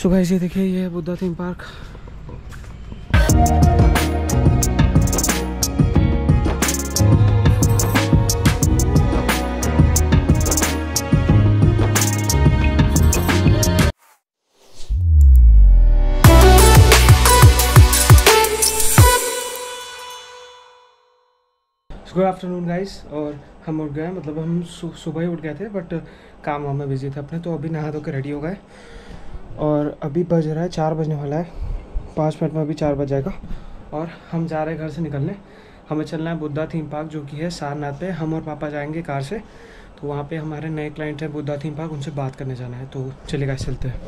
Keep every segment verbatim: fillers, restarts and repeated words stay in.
So guys ये देखिए, ये है Buddha theme park. Good afternoon guys, और हम उठ गए, मतलब हम सु, सुबह ही उठ गए थे, बट काम वाम में बिजी थे अपने। तो अभी नहा धो के रेडी हो गए और अभी बज रहा है, चार बजने वाला है, पाँच मिनट में अभी चार बज जाएगा। और हम जा रहे हैं घर से निकलने, हमें चलना है बुद्धा थीम पार्क जो कि है सारनाथ पे। हम और पापा जाएंगे कार से, तो वहाँ पे हमारे नए क्लाइंट हैं बुद्धा थीम पार्क, उनसे बात करने जाना है। तो चलिए गाइस चलते हैं,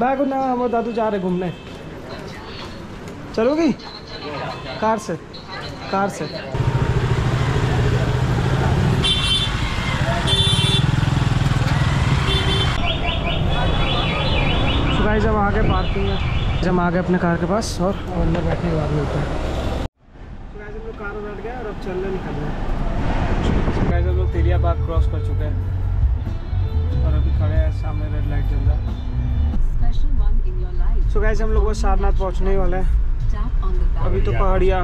बाय। गुड ना, हम और दादू जा रहे घूमने। चलोगी कार से? कार से गाइस। जब आगे पार्किंग में जब आगे अपने कार के पास और अंदर बैठने के बाद मिलता है। गाइस हम लोग कार में बैठ गए और अब चलने निकलना है। गाइस हम लोग तेलिया बाग क्रॉस कर चुके हैं और अभी खड़े हैं, सामने रेड लाइट जल रहा है। सो गाइस हम लोग वो सारनाथ पहुंचने ही वाले हैं। अभी तो पहाड़िया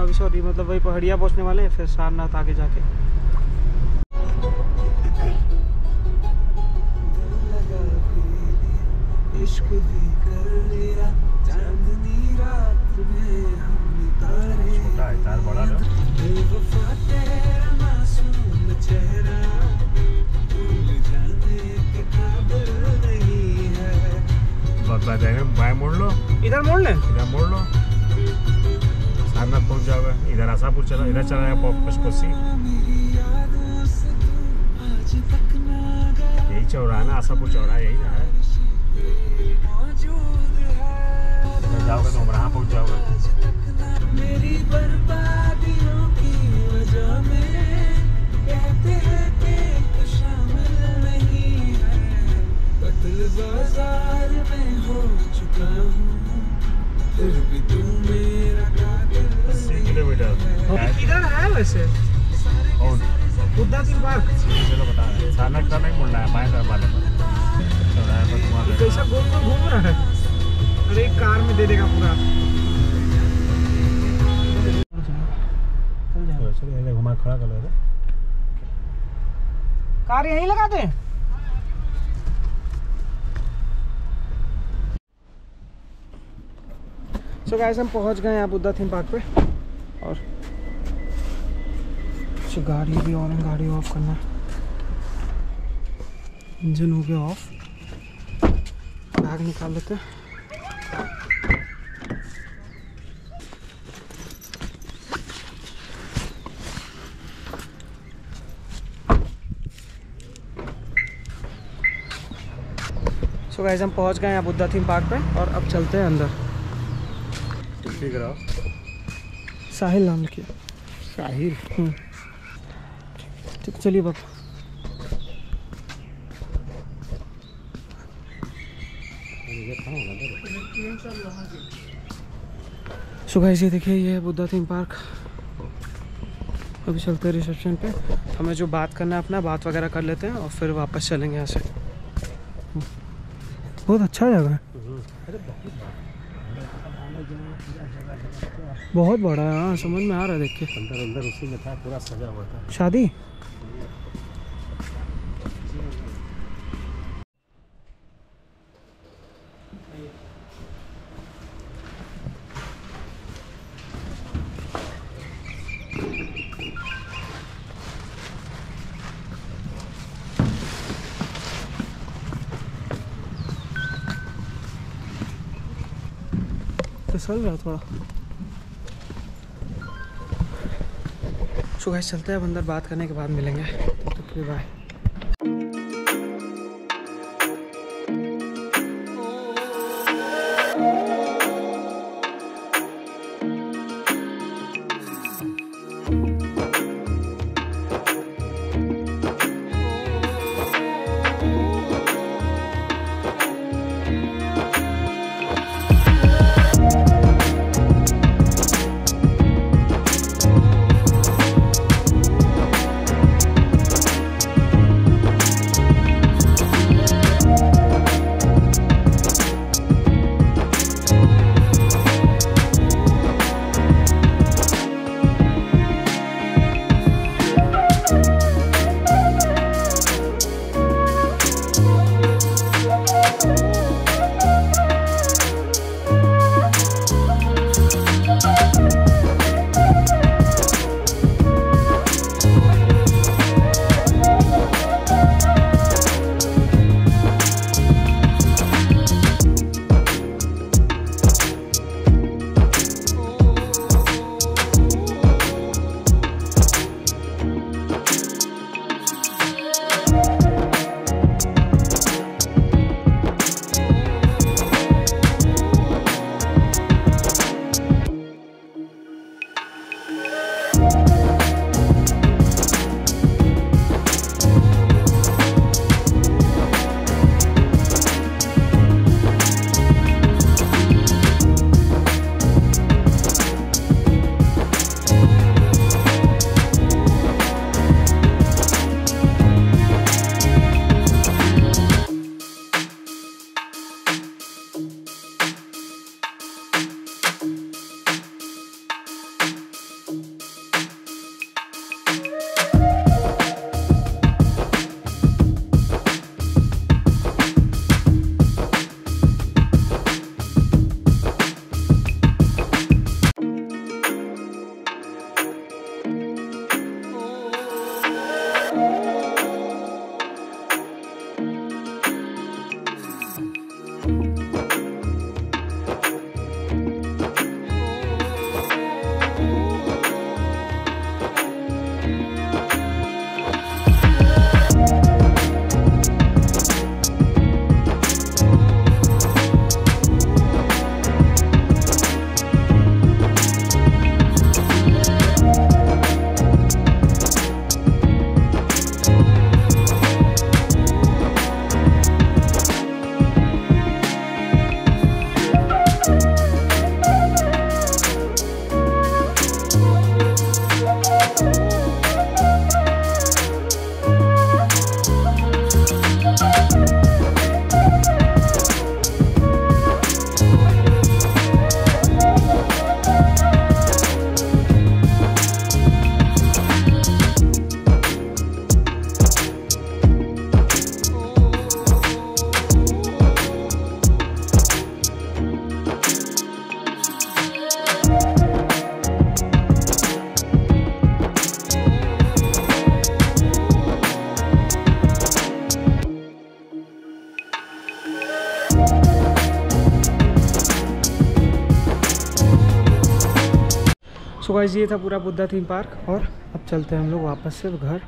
अभी सॉरी मतलब वही पहाड़िया पहुँचने वाले हैं, फिर सारनाथ आगे जाके। इश्क़ भी कर लिया चांदनी रात में हमने तारे, छोटा है तार बड़ा ना, बेवफा तेरा मासूम चेहरा भूल जाने के काबिल नहीं है। बात बात है, बाएं मोड़ लो, इधर मोड़ ले, इधर मोड़ लो, सारनाथ पहुंच जाओगे। इधर आशापुर चला, इधर चला है पशुपति, यही चौराहा ना, आशापुर चौराहा यही ना है। जाओगे तो उमराह पहुंच जाओगे। मेरी बर्बादियों की वजह में कहते हैं कि तू शामिल नहीं है, कत्ल बाजार में हो चुका हूँ, फिर भी तू मेरा कातिल नहीं। किलोमीटर किधर है वैसे? Buddha theme park. चलो बता रहे, सारनाथ का नहीं बोलना है, बाएं तरफ वाले पर कैसा गोल गोल घूम रहा है। अरे कार में दे देगा पूरा। चल घुमा खड़ा कर ले, कार यहीं लगा दे। सो गाइस हम पहुंच गए यहाँ बुद्धा थीम पार्क पे। और सो गाड़ी भी ऑन है, गाड़ी ऑफ करना, इंजन हो गया ऑफ, भाग निकाल लेते हैं। सो गाइस हम पहुंच गए हैं बुद्धा थीम पार्क पे और अब चलते हैं अंदर। ठीक है, साहिल नाम लिखिए। साहिल, ठीक, चलिए बाबा। सो गाइस ये देखिए, ये है बुद्धा थीम पार्क। अभी चलते हैं रिसेप्शन पे, हमें जो बात करना है अपना बात वगैरह कर लेते हैं और फिर वापस चलेंगे यहाँ से। बहुत अच्छा जगह है, बहुत बड़ा है। हाँ समझ में आ रहा है, देखिए अंदर अंदर उसी में था, पूरा सजा हुआ था। शादी चल रहा थोड़ा। सो गाइस चलते हैं अब अंदर, बात करने के बाद मिलेंगे। तब तक के बाय। सो गाइस ये था पूरा बुद्धा थीम पार्क। और अब चलते हैं हम लोग वापस से घर।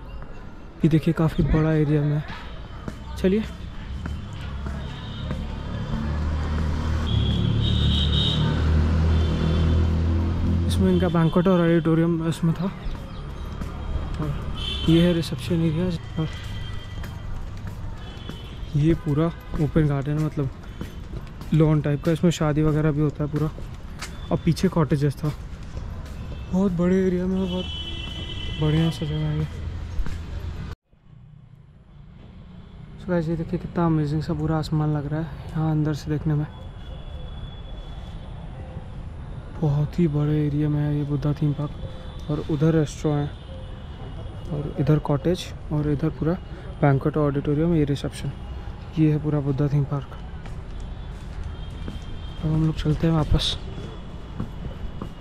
ये देखिए काफ़ी बड़ा एरिया में, चलिए। इसमें इनका बैंक्वेट और ऑडिटोरियम इसमें था, और ये है रिसेप्शन एरिया, और ये पूरा ओपन गार्डन मतलब लॉन टाइप का, इसमें शादी वगैरह भी होता है पूरा। और पीछे कॉटेजेस था, बहुत बड़े एरिया में, बहुत बढ़िया सा जगह है ये। सो गाइस ये देखिए कितना अमेजिंग सा पूरा आसमान लग रहा है यहाँ अंदर से देखने में। बहुत ही बड़े एरिया में है ये बुद्धा थीम पार्क। और उधर रेस्टोरेंट है, और इधर कॉटेज, और इधर पूरा बैंक्वेट ऑडिटोरियम, ये रिसेप्शन। ये है पूरा बुद्धा थीम पार्क। अब हम लोग चलते हैं वापस।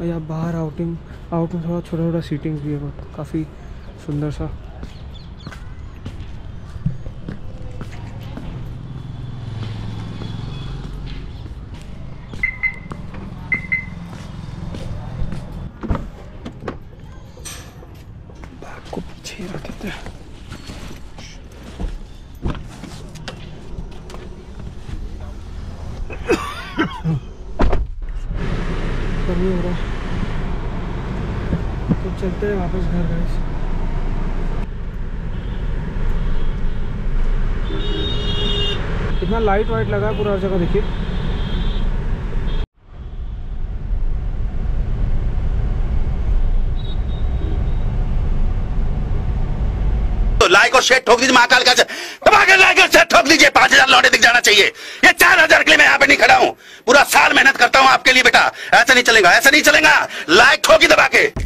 यहाँ बाहर आउटिंग आउट में थोड़ा छोटा छोटा सीटिंग भी है, काफ़ी सुंदर सा। बैग को पीछे रख देते हैं। गर्मी हो रहा है, तो चलते हैं वापस घर गाइस। इतना लाइट वाइट लगा है पूरा जगह, देखिए। तो लाइक और शेयर ठोक दीजिए, महाकाल का दबाकर लाइक और शेयर ठोक दीजिए। पांच हजार लौटे दिख जाना चाहिए। ये चार हजार के लिए मैं यहाँ पे नहीं खड़ा हूँ, पूरा साल मेहनत करता हूँ आपके लिए बेटा। ऐसा नहीं चलेगा, ऐसा नहीं चलेगा। लाइक ठोकी दबा के।